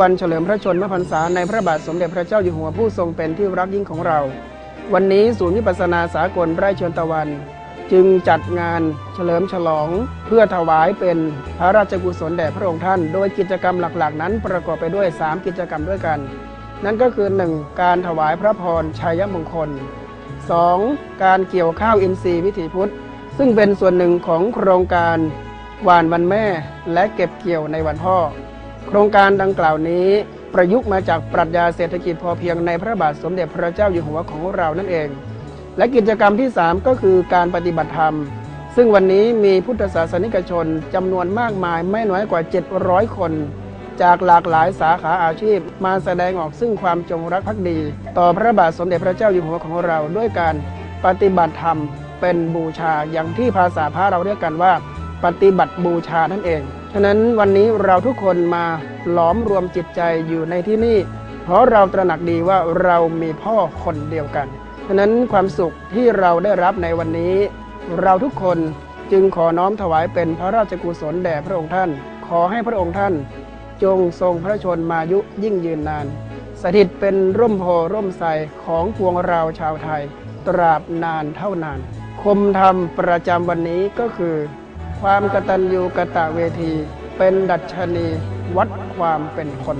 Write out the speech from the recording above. วันเฉลิมพระชนมพรรษาในพระบาทสมเด็จพระเจ้าอยู่หัวผู้ทรงเป็นที่รักยิ่งของเราวันนี้ศูนย์วิปัสสนาสากลไร่ชนตะวันจึงจัดงานเฉลิมฉลองเพื่อถวายเป็นพระราชกุศลแด่พระองค์ท่านโดยกิจกรรมหลักๆนั้นประกอบไปด้วย3กิจกรรมด้วยกันนั่นก็คือ 1. การถวายพระพรชัยมงคล 2. การเกี่ยวข้าวอินทรีย์วิถีพุทธซึ่งเป็นส่วนหนึ่งของโครงการหว่านวันแม่และเก็บเกี่ยวในวันพ่อโครงการดังกล่าวนี้ประยุกต์มาจากปรัชญาเศรษฐกิจพอเพียงในพระบาทสมเด็จพระเจ้าอยู่หัวของเรานั่นเองและกิจกรรมที่3ก็คือการปฏิบัติธรรมซึ่งวันนี้มีพุทธศาสนิกชนจำนวนมากมายไม่น้อยกว่า700คนจากหลากหลายสาขาอาชีพมาแสดงออกซึ่งความจงรักภักดีต่อพระบาทสมเด็จพระเจ้าอยู่หัวของเราด้วยการปฏิบัติธรรมเป็นบูชาอย่างที่ภาษาพระเราเรียกกันว่าปฏิบัติบูชานั่นเองฉะนั้นวันนี้เราทุกคนมาหลอมรวมจิตใจอยู่ในที่นี่เพราะเราตระหนักดีว่าเรามีพ่อคนเดียวกันฉะนั้นความสุขที่เราได้รับในวันนี้เราทุกคนจึงขอน้อมถวายเป็นพระราชกุศลแด่พระองค์ท่านขอให้พระองค์ท่านจงทรงพระชนมายุยิ่งยืนนานสถิตเป็นร่มโพร่มไทรของพวงเราชาวไทยตราบนานเท่านานคมธรรมประจำวันนี้ก็คือความกตัญญูกตเวทีเป็นดัชนีวัดความเป็นคน